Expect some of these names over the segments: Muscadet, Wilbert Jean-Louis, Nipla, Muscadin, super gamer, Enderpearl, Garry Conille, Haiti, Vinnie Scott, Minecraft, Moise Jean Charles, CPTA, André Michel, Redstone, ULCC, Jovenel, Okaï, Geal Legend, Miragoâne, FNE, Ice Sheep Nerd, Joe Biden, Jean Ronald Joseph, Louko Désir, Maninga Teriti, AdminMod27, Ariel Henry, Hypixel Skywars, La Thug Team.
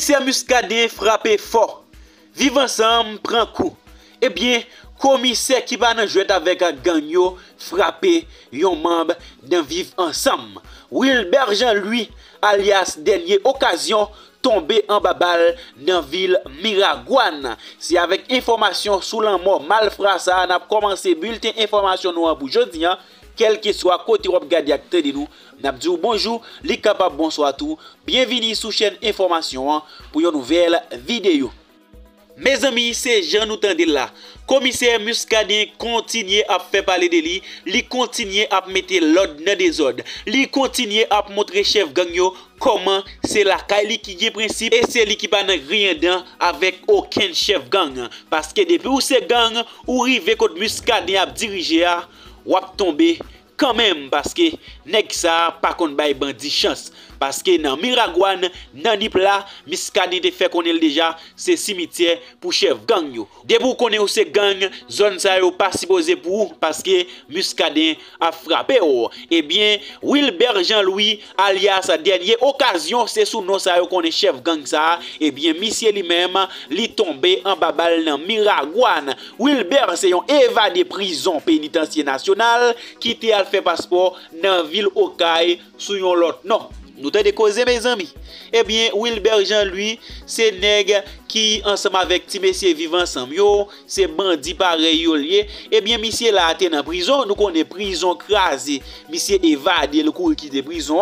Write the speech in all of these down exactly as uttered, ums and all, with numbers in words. commissaire Muscadet frappé fort. Vivre ensemble prend coup. Eh bien, commissaire qui va dans jouer avec un gagnon frappé un membre d'un vivre ensemble. Wilbert Jean-Louis, alias dernier occasion, tombé en babal dans ville Miragoâne. C'est avec information sous la mort malfra ça n'a commencé bulletin information noir pour jodi hein. Quel que soit côté ou regarder acteur de nous, n'a dit bonjour, les capable bonsoir tout. Bienvenue sur chaîne information hein, pour une nouvelle vidéo. Mes amis, c'est Jean nous tendez là. Commissaire Muscadin continue à faire parler de lui, il continue à mettre l'ordre dans des ordres, il continue à montrer chef gang yo comment c'est la caille qui est principe et c'est lui qui pas rien dedans avec aucun chef gang parce que depuis où c'est gang ou rive contre Muscadin a diriger ou a tomber quand même parce que nèg ça pas kon bay bandi chance parce que dans Miragoâne, dans Nipla, Muscadin te fait connaître déjà c'est cimetière pour chef gang yo. Debout connaît ou c'est gang, zone ça yo pas supposé pour parce que Muscadin a frappé ou. Eh bien, Wilbert Jean-Louis alias dernière occasion, c'est sous nom ça yo connaît chef gang ça. Eh bien, monsieur lui-même, li tombé en babal dans Miragoâne. Wilbert c'est un évadé prison pénitentiaire nationale qui te a fait passeport dans ville Okaï sous yon lot non. Nous t'avons causé mes amis. Eh bien, Wilbert Jean-Louis, c'est nègre qui, ensemble avec ti monsieur vivant ensemble, c'est bandit pareil yo lié. Eh bien, monsieur là, t'es dans prison, nous connaissons prison crasé. Monsieur évade le coup qui de prison.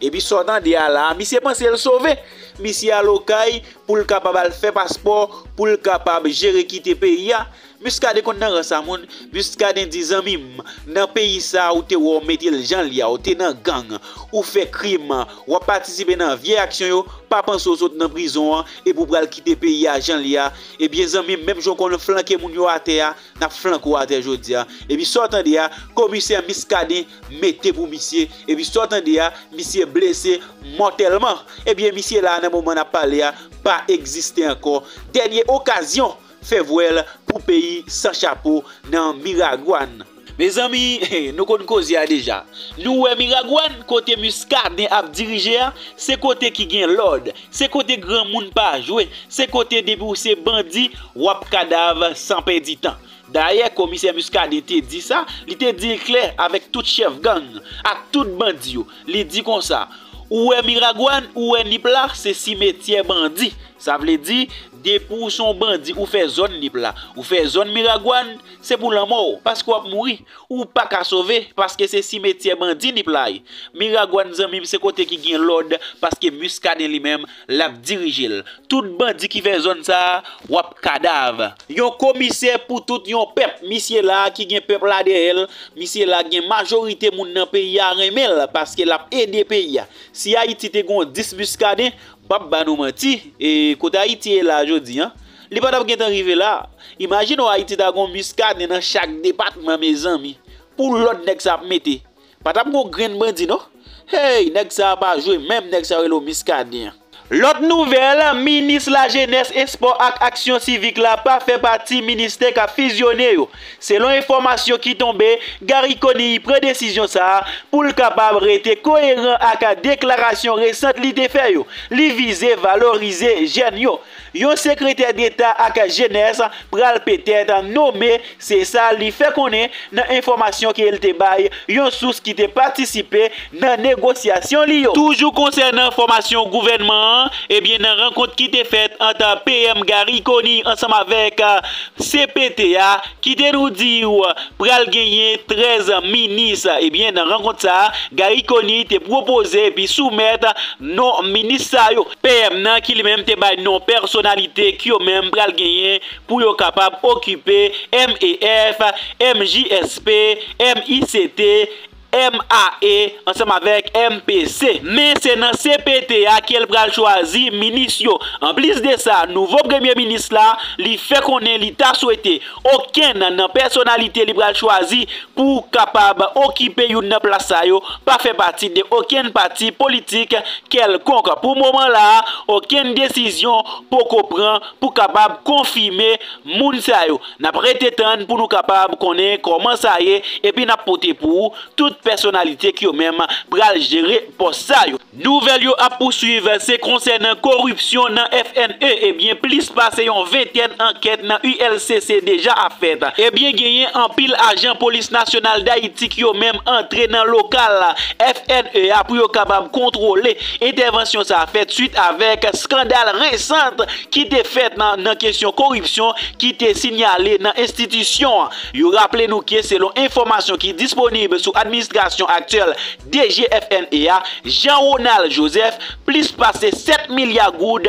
Et puis, sortant de là, monsieur pense le sauver. Monsieur à l'ocaille pour le capable faire passeport, pour le capable gérer quitter pays. Muscadet kon nan sa moun, Muscadet di zanmim, nan pays ça ou te ou mette le jan lia, ou te nan gang, ou fait crime, ou participer nan vieille action yo, pas penser aux autres dans prison et pour pral quitter pays à jan lia, et bien zanmim même j'on kon flanquer moun yo a terre, n'a flanko a terre jodi a, et puis sortant de a, commissaire Muscadet mette pour monsieur, et puis sortant de a, monsieur blessé mortellement, et bien monsieur là nan moment n'a parlé a, pas existé encore. Dernière occasion Février pour pays sans chapeau dans Miragoâne. Mes amis, nous connaissons causer déjà. Nous sommes Miragoâne, côté Muscadin à diriger, c'est côté qui gagne l'ordre, c'est côté grand monde pas jouer, c'est côté déboursé bandit, wap cadavre sans perdre du temps. D'ailleurs, commissaire Muscadet te dit ça, il te dit clair avec tout chef gang, avec tout bandit, il dit comme ça. Ou est Miragoâne, ou est Nipla, c'est cimetière bandit. Ça veut dire, des pour son bandit, ou fait zone Nipla, ou fait zone Miragoâne, c'est pour la mort, parce qu'on va mourir, ou pas qu'à sauver, parce que c'est cimetière bandit Nipla. Miragoâne, c'est côté qui gagne l'ordre, parce que Muscadet lui-même l'a dirigé. Tout bandit qui fait zone ça, ou a cadavre. Yon commissaire pour tout yon peuple, monsieur là, qui gagne peuple là derrière, monsieur là, gagne majorité moun nan pays à remel, parce que l'a aidé pays. Si Haïti te gon dix Muscadin, pap ba nou menti, et kote Haïti est là jodi hein. Li pa tap gen tan rive là. Imagine ou Haïti ta gon Muscadin dans chaque département mes amis. Pour l'autre nèg sa mette. Pa tap gon grain bandi non. Hey, nèg sa pa jouer même nèg sa relo Muscadin. L'autre nouvelle, ministre la jeunesse et sport et action civique la pas fait partie ministère qui a fusionné. Selon information qui tombe, Garry Conille prend décision ça pour le capable rester cohérent avec la déclaration récente li te fait yo. Li viser valoriser jeune yo. Yon secrétaire d'État avec jeunesse pral peut-être nommé, c'est ça li fait connait dans information qui elle te bail, yon source qui te participé dans négociation li yo. Toujours concernant information gouvernement. Eh bien, dans la rencontre qui était faite entre P M Garry Conille ensemble avec uh, C P T A, qui te nous dit pour gagner treize ministres. Eh bien, dans la rencontre ça, Garry Conille te proposé puis soumettre non ministres P M nan qui lui-même te bay non personnalité qui lui-même pour gagner pour yo capable occuper M E F, M J S P, M I C T. M A E ensemble avec M P C. Mais c'est dans C P T A qu'elle va choisir ministre. En plus de ça, nouveau premier ministre là, il fait qu'on est l'état souhaité. Aucun dans personnalité il va choisir pour capable occuper une place ça yo, pas fait partie de aucun parti politique quelconque. Pour moment là, aucune décision pour qu'on prend pour capable confirmer moun sa yo. N'a prêté temps pour nous capable connaître comment ça y est et puis n'a porté pour tout personnalité qui ont même pral gérer pour ça. Nouvelle yo a poursuivre c'est concernant corruption dans F N E et bien plus passé une vingtaine enquête dans U L C C déjà à fait. Et bien gagné en pile agent police nationale d'Haïti qui ont même entré dans local F N E A pour capable contrôler intervention ça a fait suite avec scandale récent qui était fait dans la question corruption qui était signalé dans institution. Yo rappelez nous que selon information qui est disponible sous administration actuelle D G F N E A, Jean Ronald Joseph plus passé sept milliards goud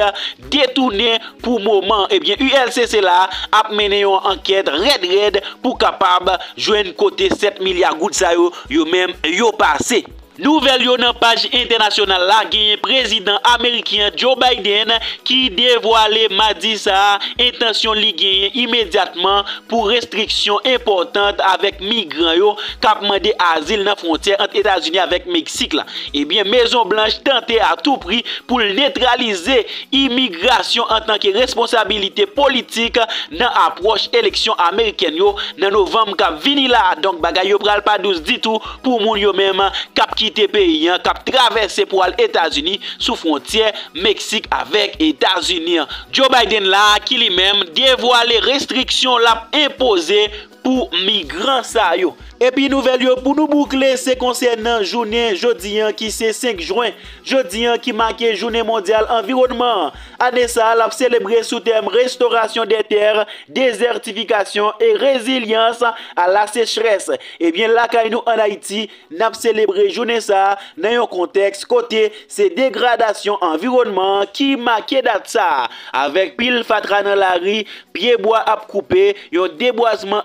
détourné pour moment. Et bien U L C C là a mené une enquête red red pour capable joindre côté sept milliards goud ça yo yo même yo passé. Nouvelle yo nan page internationale la gagné président américain Joe Biden qui dévoilé mardi sa intention li gagné immédiatement pour restriction importante avec migrants yo k'ap mandé asile nan frontière entre États-Unis avec Mexique là. Et bien Maison Blanche tenté à tout prix pour neutraliser immigration en tant que responsabilité politique dans approche élection américaine yo dans novembre k'ap vini là. Donc bagay yo pral pas douce du tout pour moun yo même k'ap quitter pays qui a traversé pour les États-Unis sous frontière Mexique avec États-Unis. Joe Biden là qui lui-même dévoile les restrictions l'a imposées pour migrants ça yo. Et puis nouvelle yo pour nous boucler c'est concernant journée jeudi qui c'est cinq juin, jeudi qui marque journée mondiale environnement. Année ça l'a célébré sous thème restauration des terres, désertification et résilience à la sécheresse. Et bien là quand nous en Haïti n'a célébré journée ça dans un contexte côté c'est dégradation environnement qui marque date ça avec pile fatra dans la rue, pied bois à couper, un déboisement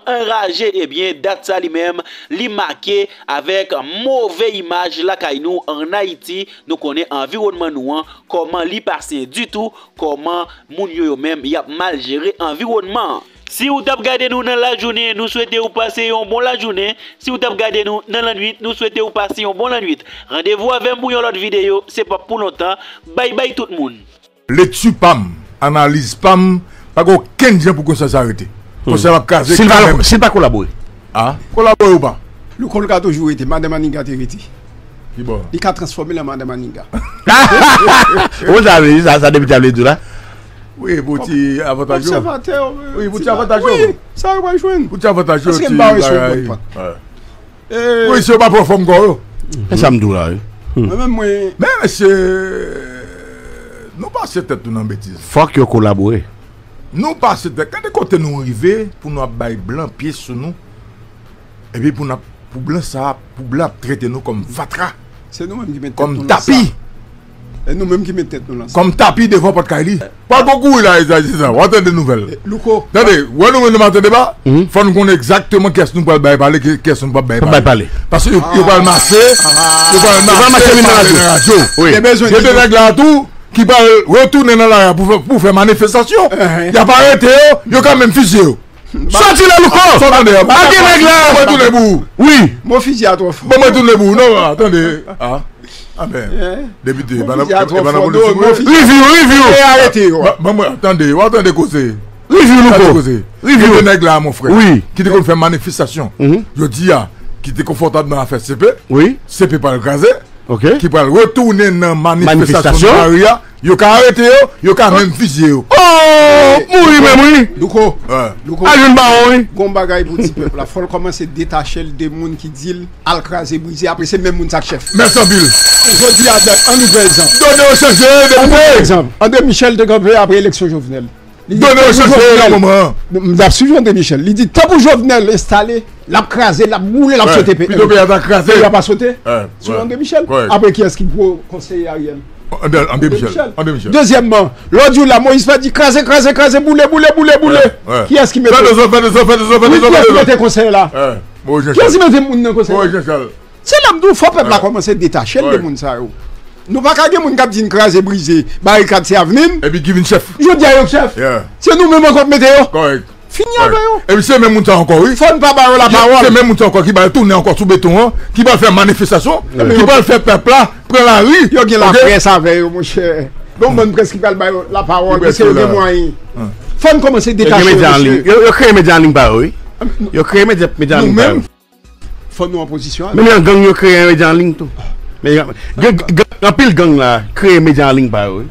et bien date ça lui-même li marqué avec mauvaise image la kay nou en Haïti. Nous connaît environnement nous comment li passé du tout, comment moun yo même y a mal géré environnement. Si vous avez regardé nous dans la journée, nous souhaitons vous passer une bonne journée. Si vous avez regardé nous dans la nuit, nous souhaitons vous passer une bonne nuit. Rendez-vous avec nous pour une autre vidéo, c'est pas pour longtemps. Bye bye tout le monde. Les tu pam, analyse pam, pas aucun gens pour que ça s'arrête. C'est pas collaborer. Ah, collaborer ou pas? Le collègue a toujours été Madame Maninga Teriti. Il a transformé la Madame Maninga. Vous avez dit ça, ça depuis la deux là? Oui, vous avez avantage. Oui, vous avez avantage. Oui, ça va jouer. Vous avez avantage. Parce que je ne pas. Oui, c'est pas profond. Ça me dit là. Même moi. Mais c'est. Nous passons peut-être dans la bêtise. Faut que vous collaborez. Nous passons de quand nous arrivons pour nous bailler blanc pieds sur nous et puis pour nous pour blanc ça pour blanc traiter nous comme fatra. C'est nous mêmes qui mettons comme tapis. Et nous mêmes qui mettons nous là. Comme tapis devant Pat Kaili. Pas beaucoup là c'est ça. On attend des nouvelles. Louko. Attendez, ouais nous nous attendons débat. Faut nous connaître exactement qu'est-ce nous pas bailler parler, qu'est-ce nous pas bailler parler. Parce que on va marcher, on va marcher dans la radio. Oui. C'est des règles à tout. Qui va retourner dans la pour, pour faire manifestation. Il n'y a pas arrêté, il y a quand même fusé. Sorti là, Louko! Attendez, attendez, attendez, oui! Mon fusil à trois fois. Bon, attendez, non, attendez. Ah, ah ben, député, madame, review, review! Arrêtez, attendez, attendez, causez. Review, Louko! Review, le nègre là, mon frère. Oui. Qui te fait manifestation. Je dis, qui était confortable dans l'affaire C P. Oui. C P pas le caser. Okay. Qui va retourner dans la manifestation. Il a arrêté, il a même fusillé. Oh, mourir, mais mourir. Louko, Louko, il faut commencer à détacher des gens qui disent alcraser, briser. Après, c'est même les gens qui chef. Merci, Bill. Je dis un nouvel exemple. Donnez au chef de nouvel exemple. André Michel de Gambé après l'élection Jovenel. Donnez au chef de moment. Nous avons suivi André Michel. Il dit tant que Jovenel installé. La crasé, la boule, la sauté. Il n'a pas sauté. Sur André Michel. Après, qui est-ce qu'il faut conseiller Ariel? André Michel. Deuxièmement, l'autre jour, la Moïse va dire crasé, crasé, crasé, boule, boule, boule, boule. Qui est-ce qui met le conseil là? Qui est-ce qui met le conseil là? C'est l'homme d'où faut peuple commencer à détacher les gens. Nous ne pouvons pas dire que nous avons une crase brisée, barricade, c'est avenir. Et puis, qui vient chef? Je dis à chef. C'est nous-mêmes encore météo. Correct. Fini avec vous. Et puis c'est même temps encore, oui. Faut ne pas barrer la parole. C'est même temps encore qui va tourner encore sous béton, qui va faire manifestation, qui va faire peuple là, prendre la rue. Il y a la presse avec vous, mon cher. Donc, bonne presse qui va barrer la parole, parce que c'est le moyen. Faut commencer à détacher. Il y a créé médias en ligne, oui. Il y a créé médias en ligne. faut nous en position. Mais les gangs ont créé un média en ligne tout. Mais en pile gang là, créé un média en ligne par eux.